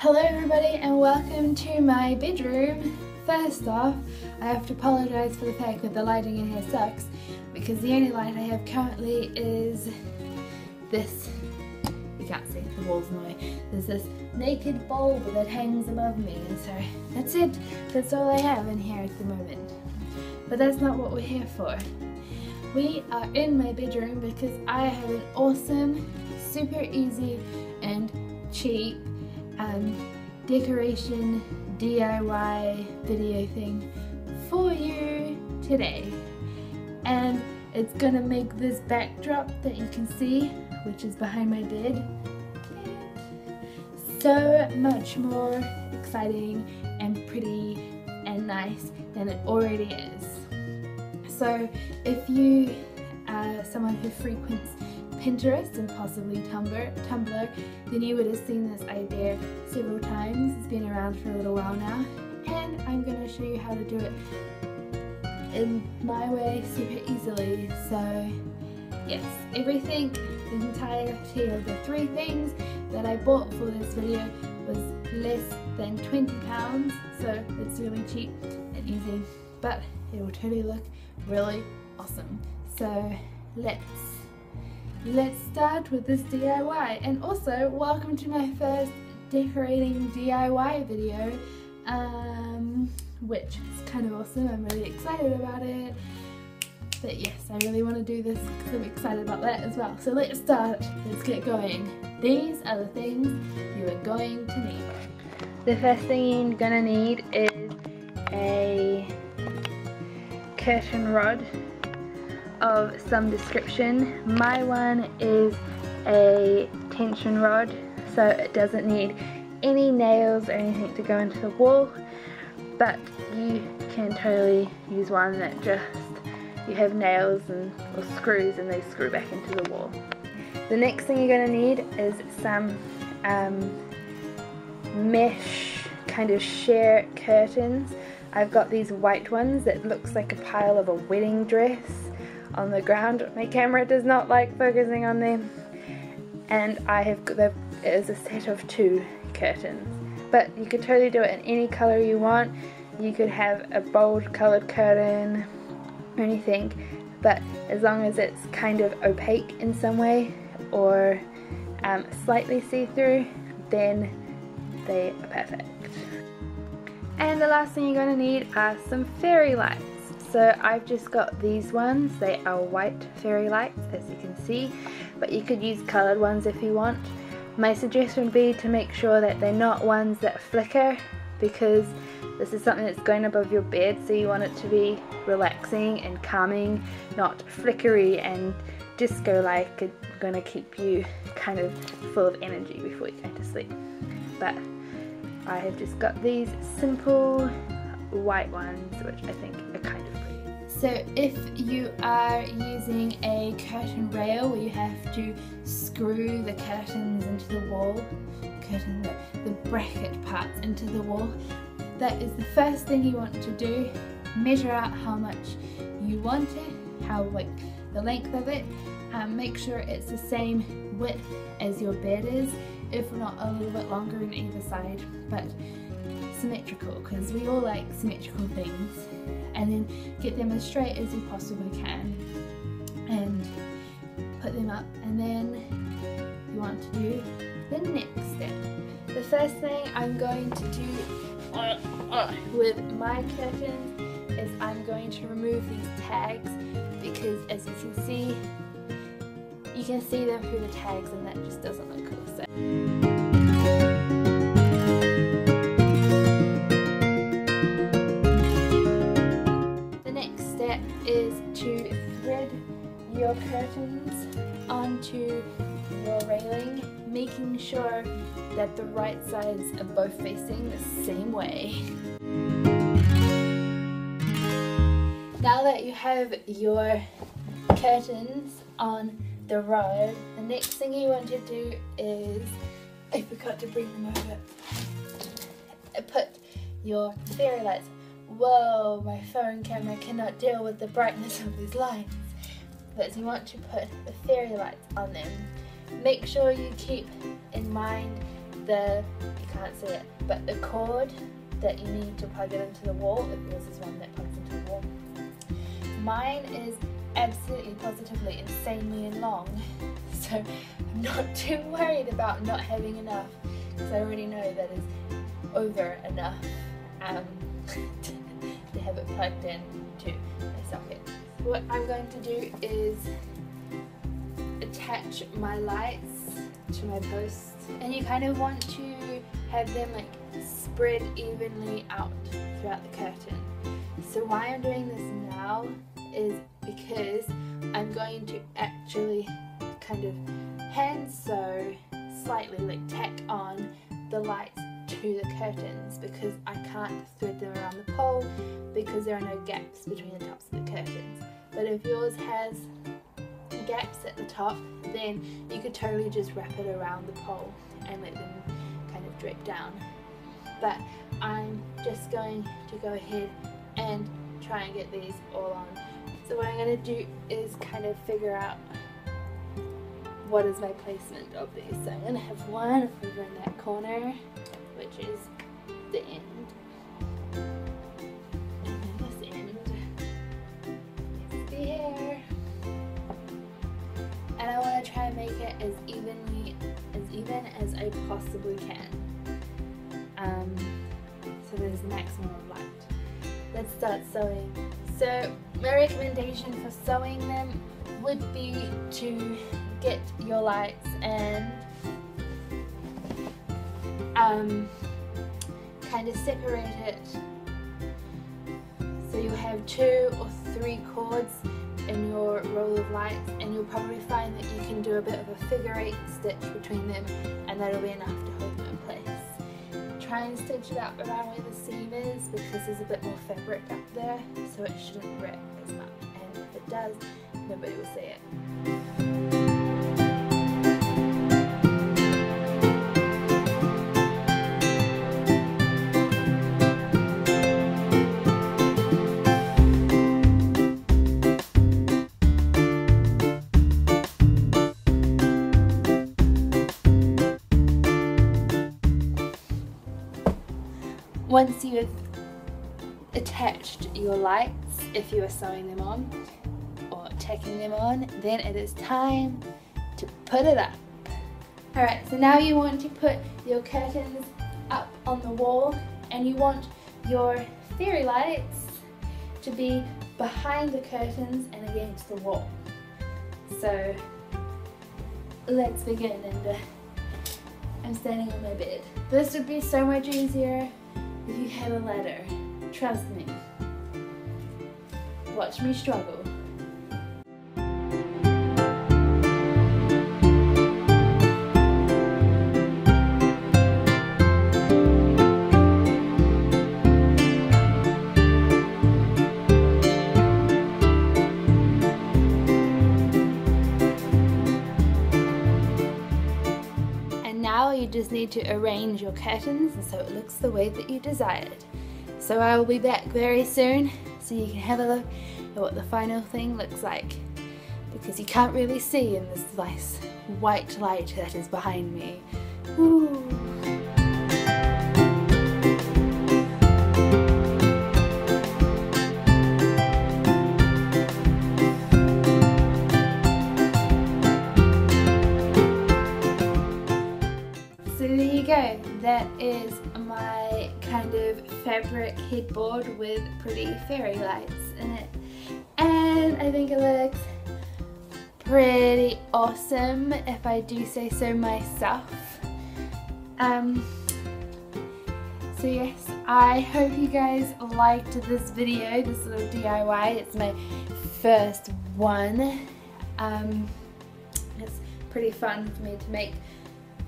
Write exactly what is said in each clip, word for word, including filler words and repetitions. Hello everybody and welcome to my bedroom. First off, I have to apologise for the fact that the lighting in here sucks because the only light I have currently is this, you can't see, the wall's in the way, there's this naked bulb that hangs above me, and so that's it, that's all I have in here at the moment. But that's not what we're here for. We are in my bedroom because I have an awesome, super easy and cheap Um, decoration D I Y video thing for you today, and it's gonna make this backdrop that you can see, which is behind my bed, so much more exciting and pretty and nice than it already is. So if you are someone who frequents Pinterest and possibly Tumblr, Tumblr, then you would have seen this idea several times. It's been around for a little while now, and I'm going to show you how to do it in my way super easily. So yes, everything, the entirety of the three things that I bought for this video was less than twenty pounds, so it's really cheap and easy, but it will totally look really awesome. So let's Let's start with this D I Y, and also welcome to my first decorating D I Y video, um, which is kind of awesome. I'm really excited about it, but yes, I really want to do this because I'm excited about that as well. So let's start, let's get going. These are the things you are going to need. The first thing you're going to need is a curtain rod of some description. My one is a tension rod, so it doesn't need any nails or anything to go into the wall, but you can totally use one that just you have nails and or screws and they screw back into the wall. The next thing you're going to need is some um, mesh kind of sheer curtains. I've got these white ones that looks like a pile of a wedding dress on the ground. My camera does not like focusing on them, and I have got the, it is a set of two curtains, but you could totally do it in any colour you want. You could have a bold coloured curtain or anything, but as long as it's kind of opaque in some way or um, slightly see-through, then they are perfect. And the last thing you're going to need are some fairy lights. So I've just got these ones, they are white fairy lights as you can see, but you could use coloured ones if you want. My suggestion would be to make sure that they're not ones that flicker, because this is something that's going above your bed, so you want it to be relaxing and calming, not flickery and disco-like. It's going to keep you kind of full of energy before you go to sleep. But I have just got these simple white ones, which I think are kind of pretty. So if you are using a curtain rail where you have to screw the curtains into the wall, curtain the bracket parts into the wall, that is the first thing you want to do. Measure out how much you want it, how like the length of it, and make sure it's the same width as your bed is, if not a little bit longer on either side, but symmetrical, because we all like symmetrical things, and then get them as straight as you possibly can and put them up. And then you want to do the next step. The first thing I'm going to do with my curtains is I'm going to remove these tags, because as you can see, you can see them through the tags, and that just doesn't look cool. So your curtains onto your railing, making sure that the right sides are both facing the same way. Now that you have your curtains on the rod, the next thing you want to do is, I forgot to bring them over, put your fairy lights. Whoa, my phone camera cannot deal with the brightness of these lights. But you want to put the fairy lights on them. Make sure you keep in mind the, you can't see it, but the cord that you need to plug it into the wall, if yours is one that plugs into the wall. Mine is absolutely positively insanely long, so I'm not too worried about not having enough, because I already know that is over enough um, to have it plugged in to a socket. What I'm going to do is attach my lights to my posts, and you kind of want to have them like spread evenly out throughout the curtain. So why I'm doing this now is because I'm going to actually kind of hand sew slightly, like tack on the lights to the curtains, because I can't thread them around the pole because there are no gaps between the tops of the curtains. But if yours has gaps at the top, then you could totally just wrap it around the pole and let them kind of drip down. But I'm just going to go ahead and try and get these all on. So what I'm going to do is kind of figure out what is my placement of these. So I'm going to have one over in that corner, which is the end, and then this end is there. And I want to try and make it as evenly, as even as I possibly can, um, so there's maximum of light. Let's start sewing. So my recommendation for sewing them would be to get your lights and um, kind of separate it, so you'll have two or three cords in your roll of lights, and you'll probably find that you can do a bit of a figure eight stitch between them, and that'll be enough to hold them in place. Try and stitch it up around where the seam is, because there's a bit more fabric up there, so it shouldn't rip as much, and if it does, nobody will see it. Once you've attached your lights, if you are sewing them on or tacking them on, then it is time to put it up. Alright, so now you want to put your curtains up on the wall, and you want your fairy lights to be behind the curtains and against the wall. So let's begin, and uh, I'm standing on my bed. This would be so much easier if you have a ladder, trust me. Watch me struggle. You just need to arrange your curtains and so it looks the way that you desired. So I will be back very soon so you can have a look at what the final thing looks like, because you can't really see in this nice white light that is behind me. Ooh. Go. That is my kind of fabric headboard with pretty fairy lights in it, and I think it looks pretty awesome, if I do say so myself. Um, so yes, I hope you guys liked this video, this little D I Y. It's my first one. Um, it's pretty fun for me to make,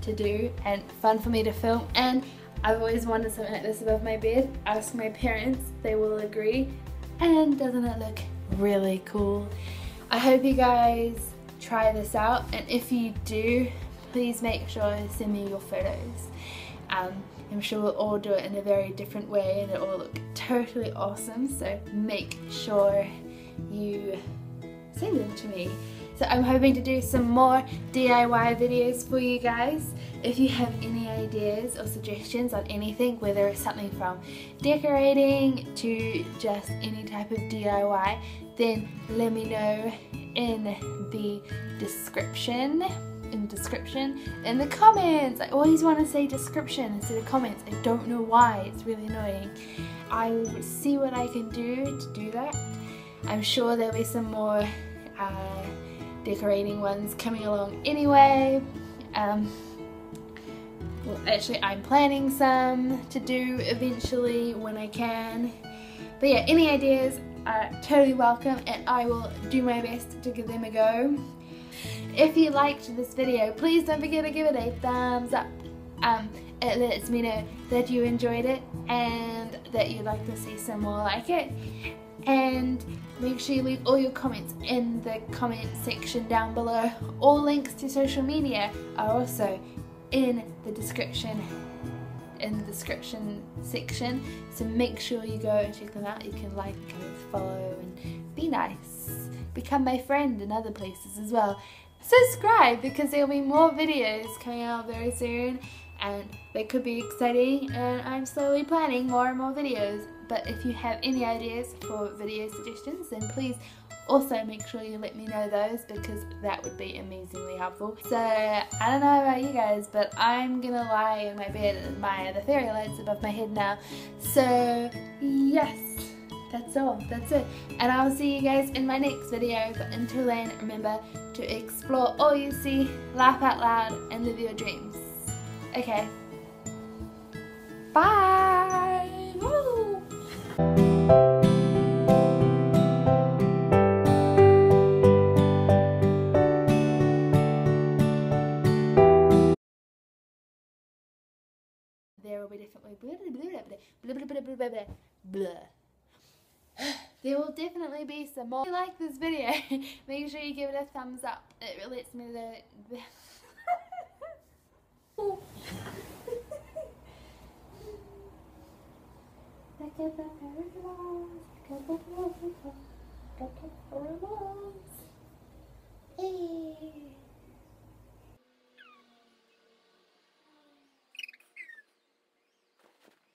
to do, and fun for me to film, and I've always wanted something like this above my bed. Ask my parents, they will agree, and doesn't it look really cool? I hope you guys try this out, and if you do, please make sure to send me your photos. Um, I'm sure we'll all do it in a very different way and it will look totally awesome, so make sure you send them to me. So I'm hoping to do some more D I Y videos for you guys. If you have any ideas or suggestions on anything, whether it's something from decorating to just any type of D I Y, then let me know in the description. In the description, in the comments. I always want to say description instead of comments. I don't know why, it's really annoying. I will see what I can do to do that. I'm sure there'll be some more uh, decorating ones coming along anyway. Um, well, actually I'm planning some to do eventually when I can. But yeah, any ideas are totally welcome and I will do my best to give them a go. If you liked this video, please don't forget to give it a thumbs up. Um, it lets me know that you enjoyed it and that you'd like to see some more like it. And make sure you leave all your comments in the comment section down below. All links to social media are also in the description in the description section, so make sure you go and check them out. You can like and follow and be nice, become my friend in other places as well. Subscribe, because there will be more videos coming out very soon and they could be exciting, and I'm slowly planning more and more videos. But if you have any ideas for video suggestions, then please also make sure you let me know those, because that would be amazingly helpful. So I don't know about you guys, but I'm gonna lie in my bed and admire the fairy lights above my head now. So yes, that's all, that's it. And I'll see you guys in my next video, but until then, remember to explore all you see, laugh out loud, and live your dreams. Okay, bye! Woo! There will be definitely there will definitely be some more. If you like this video, make sure you give it a thumbs up. It lets me know. Look at the fairy lights. Look at the fairy lights. Look at the fairy lights.